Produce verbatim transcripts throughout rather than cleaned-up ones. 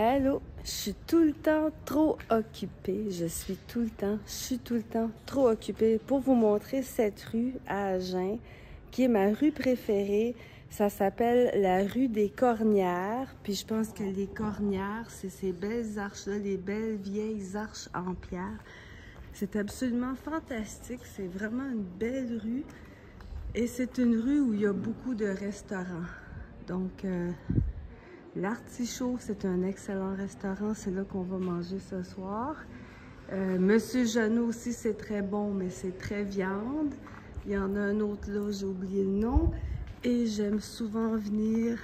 Allô, je suis tout le temps trop occupée, je suis tout le temps, je suis tout le temps trop occupée pour vous montrer cette rue à Agen, qui est ma rue préférée. Ça s'appelle la rue des Cornières, puis je pense que les Cornières, c'est ces belles arches-là, les belles vieilles arches en pierre. C'est absolument fantastique, c'est vraiment une belle rue, et c'est une rue où il y a beaucoup de restaurants, donc... Euh, L'Artichaut, c'est un excellent restaurant, c'est là qu'on va manger ce soir. Euh, Monsieur Jeannot aussi, c'est très bon, mais c'est très viande. Il y en a un autre là, j'ai oublié le nom. Et j'aime souvent venir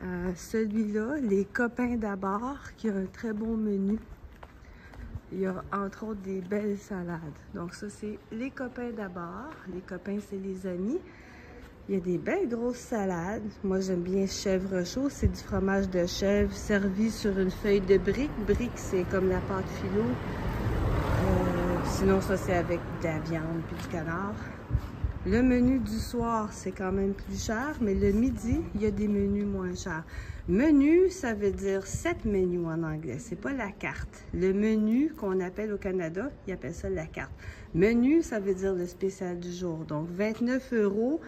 à celui-là, les copains d'abord, qui a un très bon menu. Il y a entre autres des belles salades. Donc ça, c'est les copains d'abord. Les copains, c'est les amis. Il y a des belles grosses salades. Moi, j'aime bien chèvre chaud. C'est du fromage de chèvre servi sur une feuille de brique. Brique, c'est comme la pâte filo. Euh, sinon, ça, c'est avec de la viande puis du canard. Le menu du soir, c'est quand même plus cher, mais le midi, il y a des menus moins chers. Menu, ça veut dire sept menus en anglais. C'est pas la carte. Le menu qu'on appelle au Canada, ils appellent ça la carte. Menu, ça veut dire le spécial du jour. Donc, vingt-neuf euros.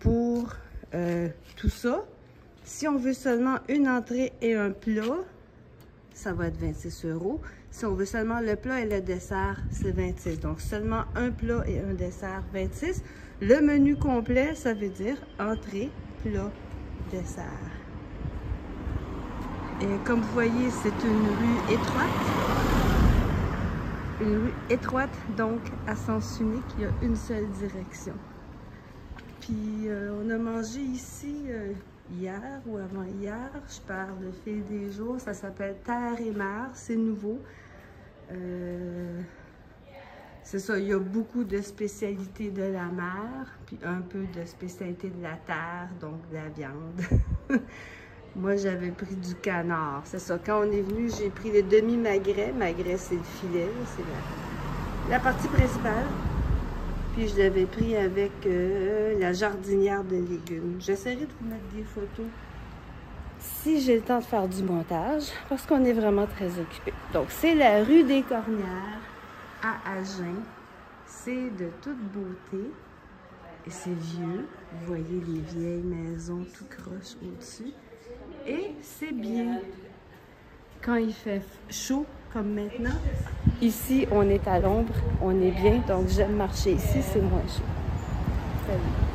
Pour euh, tout ça. Si on veut seulement une entrée et un plat, ça va être vingt-six euros. Si on veut seulement le plat et le dessert, c'est vingt-six. Donc, seulement un plat et un dessert, vingt-six. Le menu complet, ça veut dire entrée, plat, dessert. Et comme vous voyez, c'est une rue étroite. Une rue étroite, donc à sens unique, il y a une seule direction. Puis euh, on a mangé ici euh, hier ou avant-hier, je parle de fil des jours, ça s'appelle Terre et mer, c'est nouveau. Euh, c'est ça, il y a beaucoup de spécialités de la mer, puis un peu de spécialités de la terre, donc de la viande. Moi j'avais pris du canard, c'est ça, quand on est venu j'ai pris le demi-magret, magret c'est le filet, c'est la, la partie principale. Puis je l'avais pris avec euh, la jardinière de légumes. J'essaierai de vous mettre des photos si j'ai le temps de faire du montage, parce qu'on est vraiment très occupés. Donc, c'est la rue des Cornières à Agen. C'est de toute beauté. Et c'est vieux. Vous voyez les vieilles maisons tout croche au-dessus. Et c'est bien. Quand il fait chaud, comme maintenant, ici, on est à l'ombre, on est bien, donc j'aime marcher ici, c'est moins chaud. Salut.